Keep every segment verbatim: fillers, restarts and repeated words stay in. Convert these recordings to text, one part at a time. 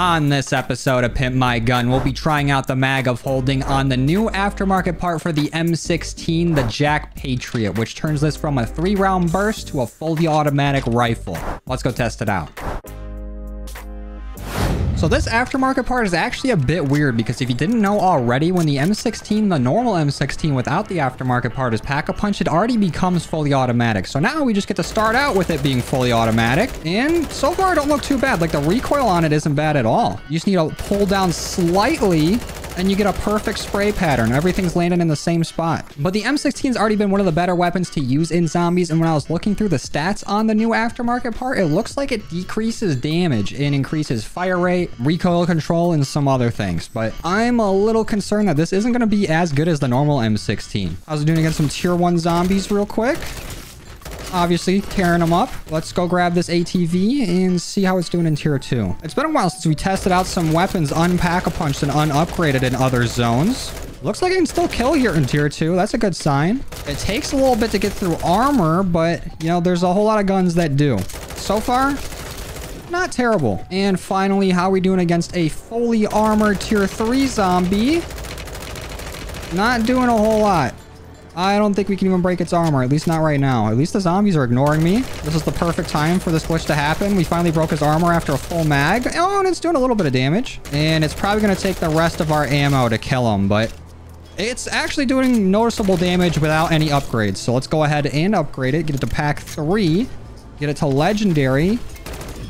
On this episode of Pimp My Gun, we'll be trying out the mag of holding on the new aftermarket part for the M sixteen, the J A K Patriot, which turns this from a three round burst to a fully automatic rifle. Let's go test it out. So this aftermarket part is actually a bit weird because if you didn't know already, when the M sixteen, the normal M sixteen without the aftermarket part is pack-a-punch, it already becomes fully automatic. So now we just get to start out with it being fully automatic. And so far, it don't look too bad. Like the recoil on it isn't bad at all. You just need to pull down slightly and you get a perfect spray pattern. Everything's landing in the same spot. But the M sixteen's already been one of the better weapons to use in zombies, and when I was looking through the stats on the new aftermarket part, it looks like it decreases damage and increases fire rate, recoil control, and some other things. But I'm a little concerned that this isn't going to be as good as the normal M sixteen. I was doing against some tier one zombies real quick. Obviously tearing them up. Let's go grab this A T V and see how it's doing in tier two. It's been a while since we tested out some weapons unpack-a-punched and unupgraded in other zones. Looks like I can still kill here in tier two. That's a good sign. It takes a little bit to get through armor, but you know, there's a whole lot of guns that do. So far, not terrible. And finally, how are we doing against a fully armored tier three zombie? Not doing a whole lot. I don't think we can even break its armor, at least not right now. At least the zombies are ignoring me. This is the perfect time for this glitch to happen. We finally broke his armor after a full mag. Oh, and it's doing a little bit of damage. And it's probably going to take the rest of our ammo to kill him, but it's actually doing noticeable damage without any upgrades. So let's go ahead and upgrade it. Get it to pack three. Get it to legendary.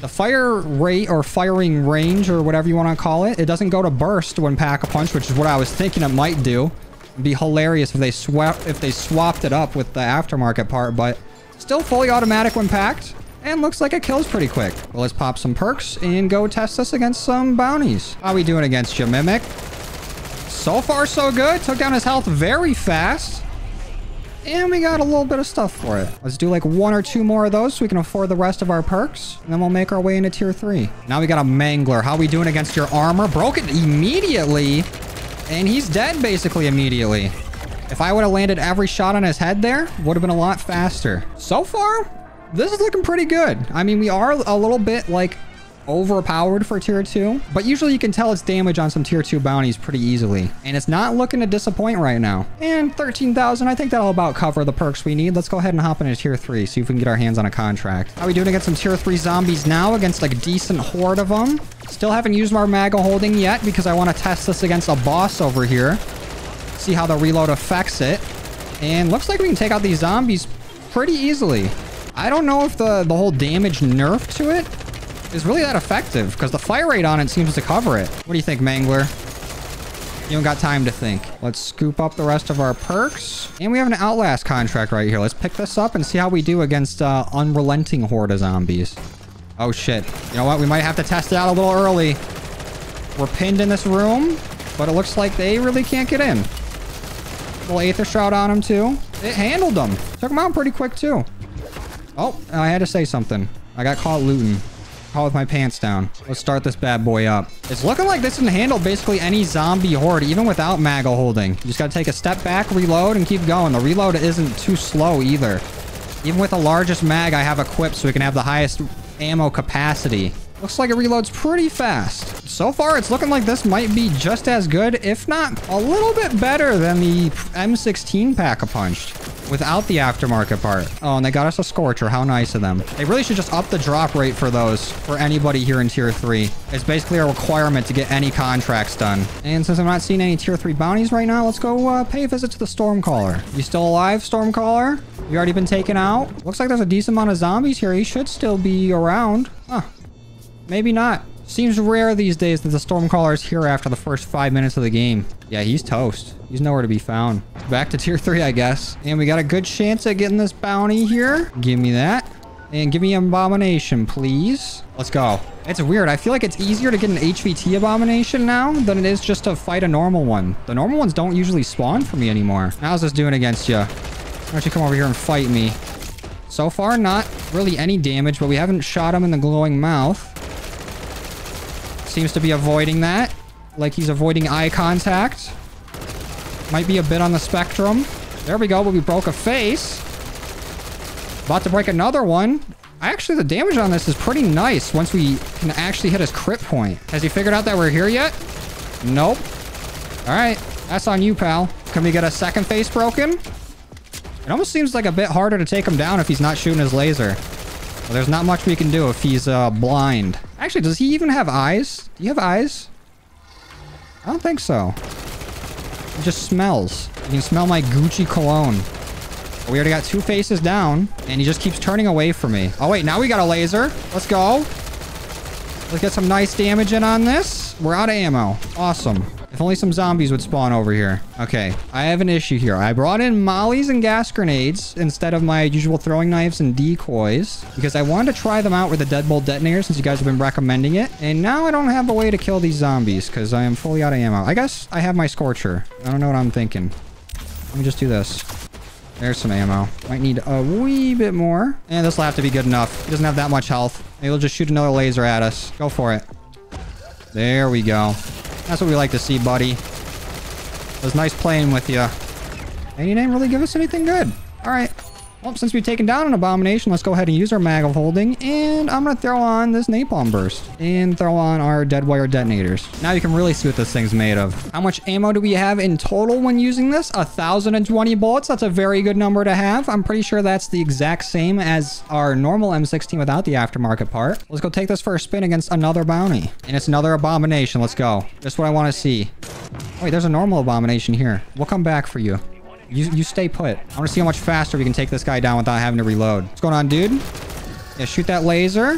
The fire rate or firing range or whatever you want to call it, it doesn't go to burst when pack-a-punch, which is what I was thinking it might do. It'd be hilarious if they swap if they swapped it up with the aftermarket part, but still fully automatic when packed, and looks like it kills pretty quick. Well, let's pop some perks and go test this against some bounties. How are we doing against you, Mimic? So far, so good. Took down his health very fast, and we got a little bit of stuff for it. Let's do like one or two more of those so we can afford the rest of our perks, and then we'll make our way into tier three. Now we got a Mangler. How are we doing against your armor? Broke it immediately. And he's dead basically immediately. If I would have landed every shot on his head there, would have been a lot faster. So far, this is looking pretty good. I mean, we are a little bit like overpowered for tier two, but usually you can tell its damage on some tier two bounties pretty easily. And it's not looking to disappoint right now. And thirteen thousand, I think that'll about cover the perks we need. Let's go ahead and hop into tier three, see if we can get our hands on a contract. How are we doing against some tier three zombies now against like a decent horde of them? Still haven't used our mag of holding yet because I want to test this against a boss over here. See how the reload affects it. And looks like we can take out these zombies pretty easily. I don't know if the, the whole damage nerf to it is really that effective because the fire rate on it seems to cover it. What do you think, Mangler? You don't got time to think. Let's scoop up the rest of our perks. And we have an Outlast contract right here. Let's pick this up and see how we do against uh, unrelenting horde of zombies. Oh, shit. You know what? We might have to test it out a little early. We're pinned in this room, but it looks like they really can't get in. Little Aether Shroud on him, too. It handled them. Took them out pretty quick, too. Oh, I had to say something. I got caught looting. Caught with my pants down. Let's start this bad boy up. It's looking like this can handle basically any zombie horde, even without mag of holding. You just got to take a step back, reload, and keep going. The reload isn't too slow, either. Even with the largest mag I have equipped so we can have the highest ammo capacity. Looks like it reloads pretty fast. So far, it's looking like this might be just as good, if not a little bit better than the M sixteen pack-a-punched without the aftermarket part. Oh, and they got us a Scorcher. How nice of them. They really should just up the drop rate for those for anybody here in tier three. It's basically a requirement to get any contracts done. And since I'm not seeing any tier three bounties right now, let's go uh, pay a visit to the Stormcaller. You still alive, Stormcaller? You already been taken out? Looks like there's a decent amount of zombies here. He should still be around. Huh. Maybe not. Seems rare these days that the Stormcaller is here after the first five minutes of the game. Yeah, he's toast. He's nowhere to be found. Back to tier three, I guess. And we got a good chance at getting this bounty here. Give me that. And give me Abomination, please. Let's go. It's weird. I feel like it's easier to get an H V T Abomination now than it is just to fight a normal one. The normal ones don't usually spawn for me anymore. How's this doing against you? Why don't you come over here and fight me? So far, not really any damage, but we haven't shot him in the glowing mouth. Seems to be avoiding that. Like he's avoiding eye contact. Might be a bit on the spectrum. There we go, but we broke a face. About to break another one. Actually, the damage on this is pretty nice once we can actually hit his crit point. Has he figured out that we're here yet? Nope. All right. That's on you, pal. Can we get a second face broken? It almost seems like a bit harder to take him down if he's not shooting his laser. Well, there's not much we can do if he's uh, blind. Actually, does he even have eyes? Do you have eyes? I don't think so. It just smells. You can smell my Gucci cologne. We already got two faces down, and he just keeps turning away from me. Oh, wait. Now we got a laser. Let's go. Let's get some nice damage in on this. We're out of ammo. Awesome. If only some zombies would spawn over here. Okay. I have an issue here. I brought in mollies and gas grenades instead of my usual throwing knives and decoys because I wanted to try them out with the deadbolt detonator since you guys have been recommending it. And now I don't have a way to kill these zombies because I am fully out of ammo. I guess I have my scorcher. I don't know what I'm thinking. Let me just do this. There's some ammo. Might need a wee bit more. And this will have to be good enough. He doesn't have that much health. Maybe he'll just shoot another laser at us. Go for it. There we go. That's what we like to see, buddy. It was nice playing with you. And you didn't really give us anything good. All right. Well, since we've taken down an abomination, let's go ahead and use our mag of holding. And I'm going to throw on this napalm burst. And throw on our Deadwire detonators. Now you can really see what this thing's made of. How much ammo do we have in total when using this? one thousand twenty bullets. That's a very good number to have. I'm pretty sure that's the exact same as our normal M sixteen without the aftermarket part. Let's go take this for a spin against another bounty. And it's another abomination. Let's go. Just what I want to see. Wait, there's a normal abomination here. We'll come back for you. You, you stay put. I want to see how much faster we can take this guy down without having to reload. What's going on, dude? Yeah, shoot that laser.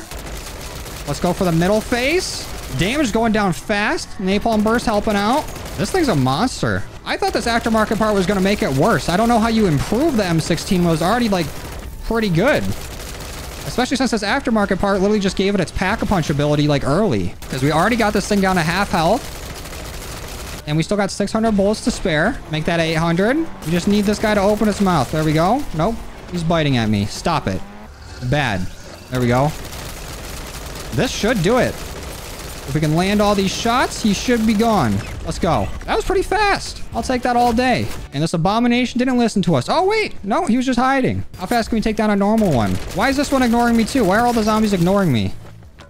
Let's go for the middle face. Damage going down fast. Napalm burst helping out. This thing's a monster. I thought this aftermarket part was going to make it worse. I don't know how you improve the M sixteen when it was already, like, pretty good. Especially since this aftermarket part literally just gave it its pack-a-punch ability, like, early. Because we already got this thing down to half health. And we still got six hundred bullets to spare. Make that eight hundred. We just need this guy to open his mouth. There we go. Nope. He's biting at me. Stop it. Bad. There we go. This should do it. If we can land all these shots, he should be gone. Let's go. That was pretty fast. I'll take that all day. And this abomination didn't listen to us. Oh, wait. No, he was just hiding. How fast can we take down a normal one? Why is this one ignoring me too? Why are all the zombies ignoring me?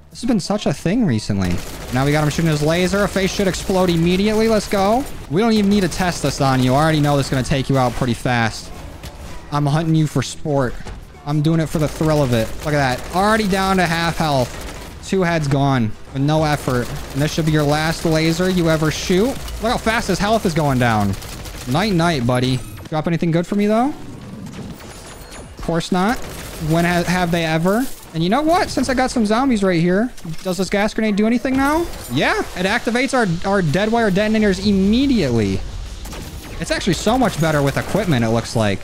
This has been such a thing recently. Now we got him shooting his laser. A face should explode immediately. Let's go. We don't even need to test this on you. I already know this is going to take you out pretty fast. I'm hunting you for sport. I'm doing it for the thrill of it. Look at that. Already down to half health. Two heads gone with no effort. And this should be your last laser you ever shoot. Look how fast his health is going down. Night, night, buddy. Drop anything good for me, though? Of course not. When ha- have they ever? And you know what? Since I got some zombies right here, does this gas grenade do anything now? Yeah, it activates our, our Deadwire detonators immediately. It's actually so much better with equipment, it looks like.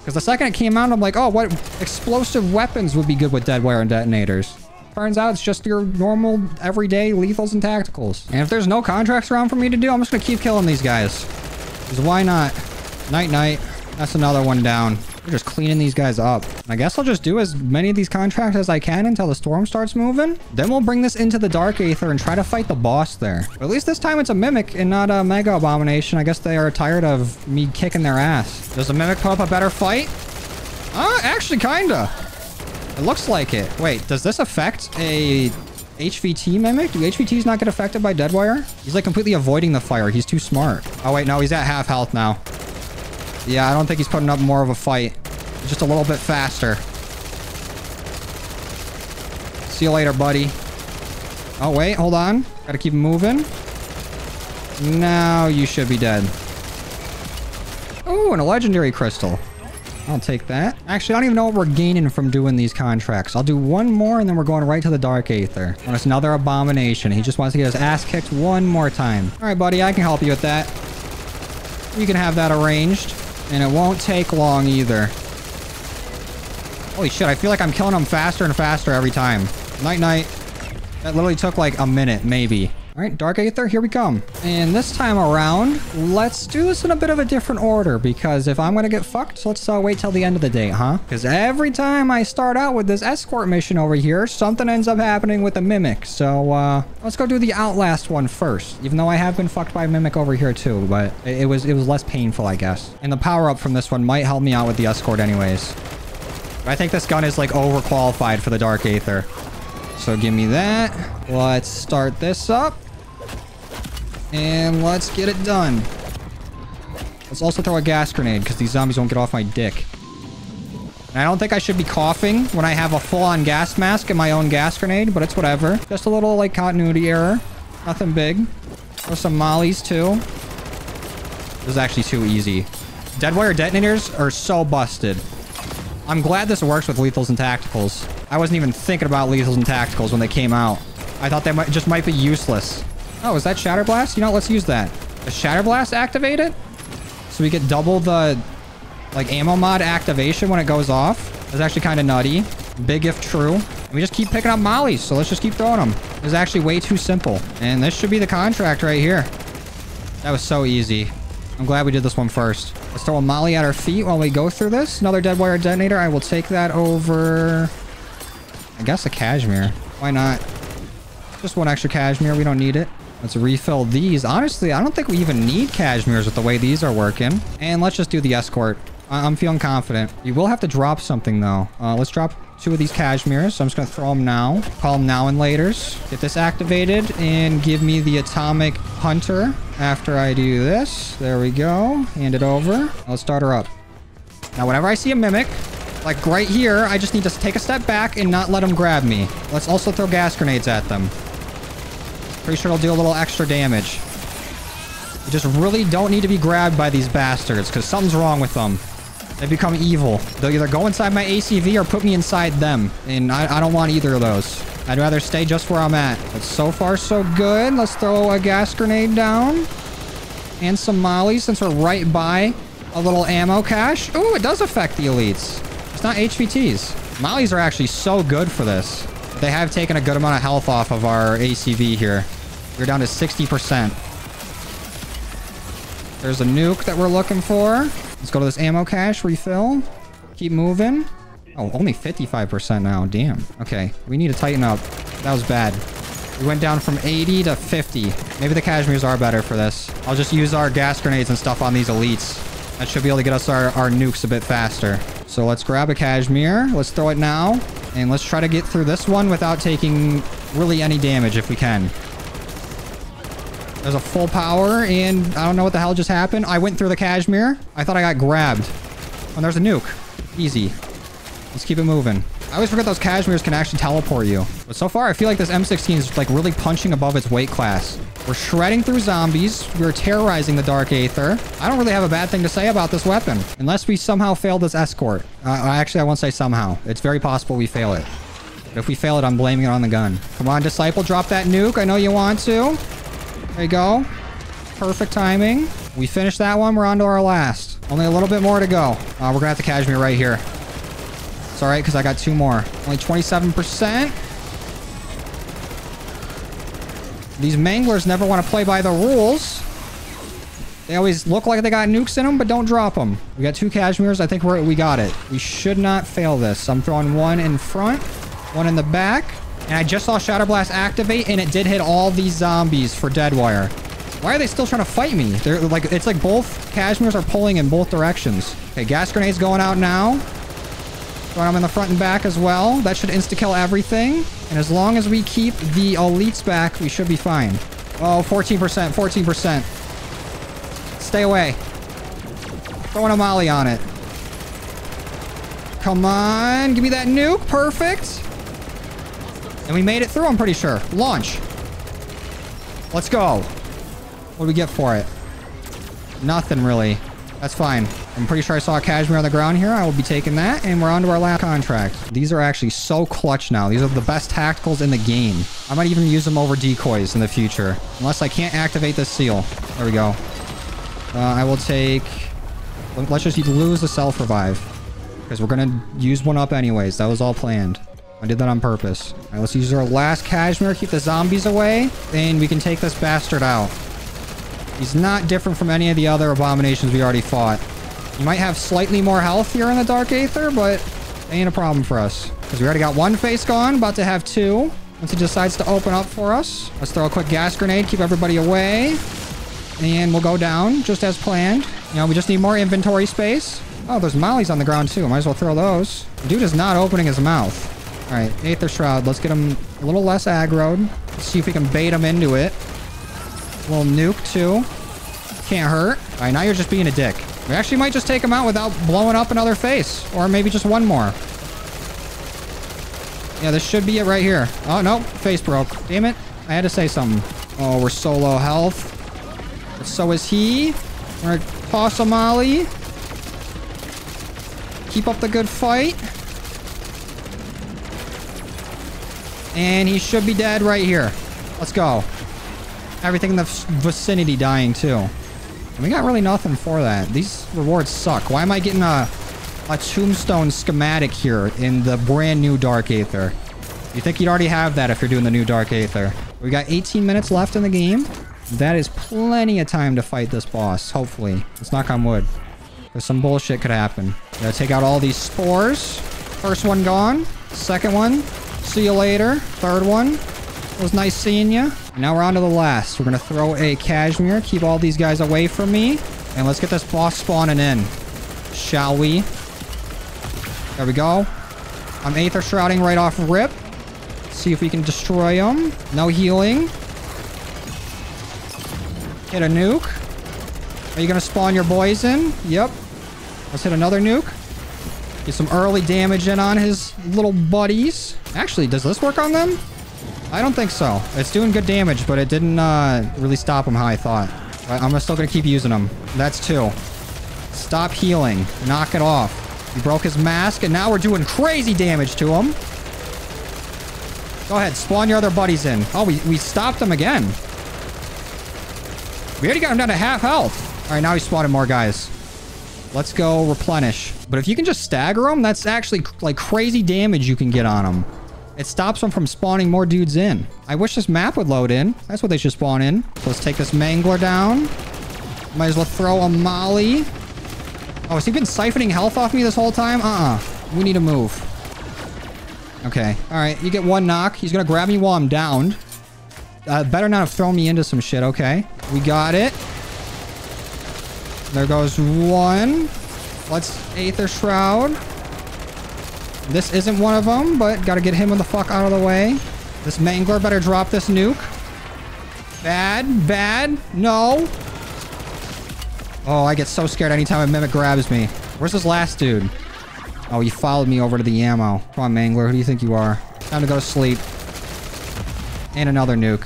Because the second it came out, I'm like, oh, what explosive weapons would be good with Deadwire and detonators? Turns out it's just your normal, everyday lethals and tacticals. And if there's no contracts around for me to do, I'm just going to keep killing these guys. Because why not? Night, night. That's another one down. We're just cleaning these guys up. And I guess I'll just do as many of these contracts as I can until the storm starts moving. Then we'll bring this into the Dark Aether and try to fight the boss there. But at least this time it's a Mimic and not a Mega Abomination. I guess they are tired of me kicking their ass. Does the Mimic put up a better fight? Uh, actually, kinda. It looks like it. Wait, does this affect a H V T Mimic? Do H V Ts not get affected by Deadwire? He's like completely avoiding the fire. He's too smart. Oh, wait, no, he's at half health now. Yeah, I don't think he's putting up more of a fight. Just a little bit faster. See you later, buddy. Oh, wait. Hold on. Gotta keep moving. Now you should be dead. Oh, and a legendary crystal. I'll take that. Actually, I don't even know what we're gaining from doing these contracts. I'll do one more, and then we're going right to the Dark Aether. And it's another abomination. He just wants to get his ass kicked one more time. All right, buddy. I can help you with that. You can have that arranged. And it won't take long either. Holy shit, I feel like I'm killing them faster and faster every time. Night, night. That literally took like a minute, maybe. All right, Dark Aether, here we come. And this time around, let's do this in a bit of a different order. Because if I'm going to get fucked, let's uh, wait till the end of the day, huh? Because every time I start out with this escort mission over here, something ends up happening with a Mimic. So uh, let's go do the Outlast one first. Even though I have been fucked by a Mimic over here too. But it, it was it was less painful, I guess. And the power-up from this one might help me out with the escort anyways. I think this gun is like overqualified for the Dark Aether. So give me that. Let's start this up. And let's get it done. Let's also throw a gas grenade because these zombies won't get off my dick. And I don't think I should be coughing when I have a full-on gas mask and my own gas grenade, but it's whatever. Just a little, like, continuity error. Nothing big. Throw some mollies, too. This is actually too easy. Deadwire detonators are so busted. I'm glad this works with lethals and tacticals. I wasn't even thinking about lethals and tacticals when they came out. I thought they might just might be useless. Oh, is that Shatter Blast? You know, let's use that. Does Shatter Blast activate it? So we get double the, like, ammo mod activation when it goes off. That's actually kind of nutty. Big if true. And we just keep picking up mollies, so let's just keep throwing them. It's actually way too simple. And this should be the contract right here. That was so easy. I'm glad we did this one first. Let's throw a molly at our feet while we go through this. Another Deadwire detonator. I will take that over, I guess, a cashmere. Why not? Just one extra cashmere. We don't need it. Let's refill these. Honestly, I don't think we even need cashmeres with the way these are working. And let's just do the escort. I I'm feeling confident. You will have to drop something, though. Uh, let's drop two of these cashmeres. So I'm just going to throw them now. Call them now and laters. Get this activated and give me the atomic hunter after I do this. There we go. Hand it over. Let's start her up. Now, whenever I see a mimic, like right here, I just need to take a step back and not let them grab me. Let's also throw gas grenades at them. Pretty sure it'll do a little extra damage. You just really don't need to be grabbed by these bastards because something's wrong with them. They become evil. They'll either go inside my A C V or put me inside them. And I, I don't want either of those. I'd rather stay just where I'm at. But so far, so good. Let's throw a gas grenade down. And some mollies since we're right by a little ammo cache. Ooh, it does affect the elites. It's not H V Ts. Mollies are actually so good for this. They have taken a good amount of health off of our A C V here. We're down to sixty percent. There's a nuke that we're looking for. Let's go to this ammo cache, refill. Keep moving. Oh, only fifty-five percent now. Damn. Okay, we need to tighten up. That was bad. We went down from eighty to fifty. Maybe the cashmeres are better for this. I'll just use our gas grenades and stuff on these elites. That should be able to get us our, our nukes a bit faster. So let's grab a cashmere. Let's throw it now. And let's try to get through this one without taking really any damage if we can. There's a full power, and I don't know what the hell just happened. I went through the cashmere. I thought I got grabbed. And there's a nuke. Easy. Let's keep it moving. I always forget those cashmeres can actually teleport you. But so far, I feel like this M sixteen is like really punching above its weight class. We're shredding through zombies. We're terrorizing the Dark Aether. I don't really have a bad thing to say about this weapon. Unless we somehow fail this escort. Uh, actually, I won't say somehow. It's very possible we fail it. But if we fail it, I'm blaming it on the gun. Come on, Disciple. Drop that nuke. I know you want to. There you go. Perfect timing. We finished that one. We're on to our last. Only a little bit more to go. Uh, we're going to have to cashmere right here. It's all right, because I got two more. Only twenty-seven percent. These manglers never want to play by the rules. They always look like they got nukes in them, but don't drop them. We got two cashmeres. I think we're, we got it. We should not fail this. I'm throwing one in front, one in the back. And I just saw Shatter Blast activate, and it did hit all these zombies for Deadwire. Why are they still trying to fight me? They're like, it's like both cashmeres are pulling in both directions. Okay, gas grenade's going out now. Throwing them in the front and back as well. That should insta-kill everything. And as long as we keep the elites back, we should be fine. Oh, fourteen percent, fourteen percent. Stay away. Throwing a molly on it. Come on, give me that nuke. Perfect. And we made it through, I'm pretty sure. Launch. Let's go. What do we get for it? Nothing, really. That's fine. I'm pretty sure I saw a cashmere on the ground here. I will be taking that, and we're on to our last contract. These are actually so clutch now. These are the best tacticals in the game. I might even use them over decoys in the future. Unless I can't activate this seal. There we go. Uh, I will take... Let's just lose the self-revive. Because we're going to use one up anyways. That was all planned. I did that on purpose. All right, let's use our last cashmere. Keep the zombies away. And we can take this bastard out. He's not different from any of the other abominations we already fought. You might have slightly more health here in the Dark Aether, but ain't a problem for us. Because we already got one face gone. About to have two. Once he decides to open up for us. Let's throw a quick gas grenade. Keep everybody away. And we'll go down just as planned. You know, we just need more inventory space. Oh, there's mollies on the ground too. Might as well throw those. Dude is not opening his mouth. Alright, Aether Shroud. Let's get him a little less aggroed. Let's see if we can bait him into it. A little nuke too. Can't hurt. Alright, now you're just being a dick. We actually might just take him out without blowing up another face. Or maybe just one more. Yeah, this should be it right here. Oh, no. Face broke. Damn it. I had to say something. Oh, we're so low health. But so is he. We're gonna toss a molly. Keep up the good fight. And he should be dead right here. Let's go. Everything in the vicinity dying too. And we got really nothing for that. These rewards suck. Why am I getting a, a tombstone schematic here in the brand new Dark Aether? You think you'd already have that if you're doing the new Dark Aether. We got eighteen minutes left in the game. That is plenty of time to fight this boss, hopefully. Let's knock on wood. Because some bullshit could happen. Gotta take out all these spores. First one gone. Second one. See you later. Third one. It was nice seeing you. Now we're on to the last. We're going to throw a cashmere. Keep all these guys away from me. And let's get this boss spawning in. Shall we? There we go. I'm Aether Shrouding right off rip. See if we can destroy him. No healing. Hit a nuke. Are you going to spawn your boys in? Yep. Let's hit another nuke. Get some early damage in on his little buddies. Actually, does this work on them? I don't think so. It's doing good damage, but it didn't uh, really stop them how I thought. But I'm still going to keep using them. That's two. Stop healing. Knock it off. He broke his mask, and now we're doing crazy damage to him. Go ahead. Spawn your other buddies in. Oh, we, we stopped him again. We already got him down to half health. All right, now he spotted more guys. Let's go replenish. But if you can just stagger them, that's actually like crazy damage you can get on them. It stops them from spawning more dudes in. I wish this map would load in. That's what they should spawn in. So let's take this mangler down. Might as well throw a molly. Oh, has he been siphoning health off me this whole time? Uh-uh. We need to move. Okay. All right. You get one knock. He's going to grab me while I'm downed. Uh, better not have thrown me into some shit. Okay. We got it. There goes one. Let's Aether Shroud. This isn't one of them, but gotta get him the fuck out of the way. This mangler better drop this nuke. Bad, bad, no. Oh, I get so scared anytime a mimic grabs me. Where's this last dude? Oh, he followed me over to the ammo. Come on, mangler, who do you think you are? Time to go to sleep. And another nuke.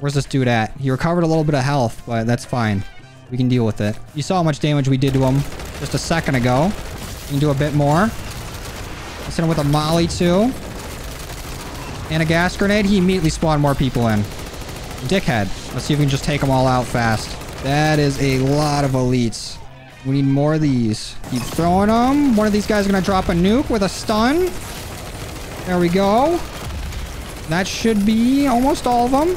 Where's this dude at? He recovered a little bit of health, but that's fine. We can deal with it. You saw how much damage we did to him just a second ago. We can do a bit more. Let's hit him with a molly too. And a gas grenade. He immediately spawned more people in. Dickhead. Let's see if we can just take them all out fast. That is a lot of elites. We need more of these. Keep throwing them. One of these guys is going to drop a nuke with a stun. There we go. That should be almost all of them.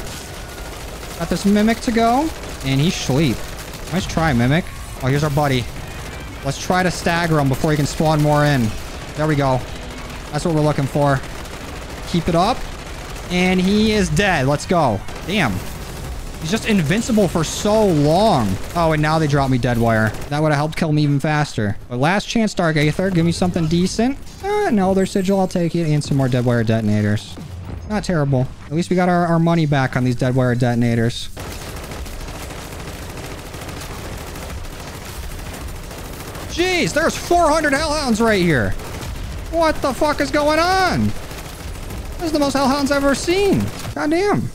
Got this mimic to go. And he's asleep. Nice try, Mimic. Oh, here's our buddy. Let's try to stagger him before he can spawn more in. There we go. That's what we're looking for. Keep it up. And he is dead. Let's go. Damn. He's just invincible for so long. Oh, and now they dropped me Deadwire. That would have helped kill him even faster. But last chance, Dark Aether. Give me something decent. Uh, no, their sigil. I'll take it. And some more Deadwire detonators. Not terrible. At least we got our, our money back on these Deadwire detonators. Jeez, there's four hundred hellhounds right here. What the fuck is going on? This is the most hellhounds I've ever seen. Goddamn.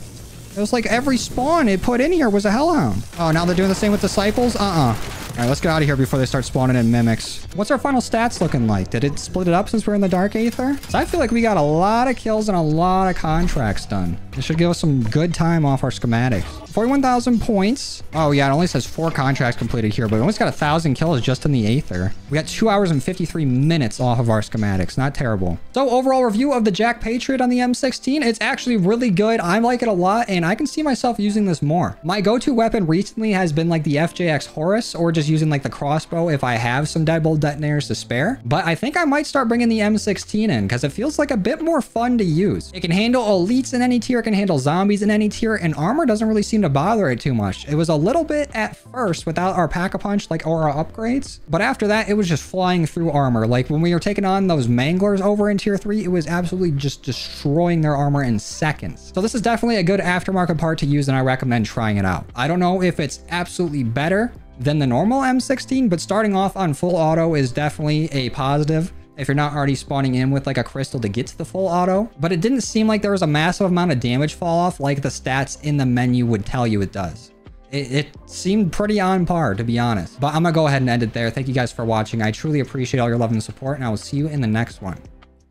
It was like every spawn it put in here was a hellhound. Oh, now they're doing the same with disciples? Uh-uh. All right, let's get out of here before they start spawning in mimics. What's our final stats looking like? Did it split it up since we're in the Dark Aether? So I feel like we got a lot of kills and a lot of contracts done. This should give us some good time off our schematics. forty-one thousand points. Oh, yeah. It only says four contracts completed here, but we almost got one thousand kills just in the Aether. We got two hours and fifty-three minutes off of our schematics. Not terrible. So overall review of the J A K Patriot on the M sixteen. It's actually really good. I like it a lot, and I can see myself using this more. My go-to weapon recently has been like the F J X Horus, or just using like the crossbow if I have some deadbolt detonators to spare. But I think I might start bringing the M sixteen in because it feels like a bit more fun to use. It can handle elites in any tier. It can handle zombies in any tier, and armor doesn't really seem seem to bother it too much. It was a little bit at first without our pack-a-punch, like, or our upgrades, but after that, it was just flying through armor. Like, when we were taking on those manglers over in tier three, it was absolutely just destroying their armor in seconds. So this is definitely a good aftermarket part to use, and I recommend trying it out. I don't know if it's absolutely better than the normal M sixteen, but starting off on full auto is definitely a positive if you're not already spawning in with like a crystal to get to the full auto. But it didn't seem like there was a massive amount of damage fall off like the stats in the menu would tell you it does. It, it seemed pretty on par, to be honest. But I'm gonna go ahead and end it there. Thank you guys for watching. I truly appreciate all your love and support, and I will see you in the next one.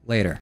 Later.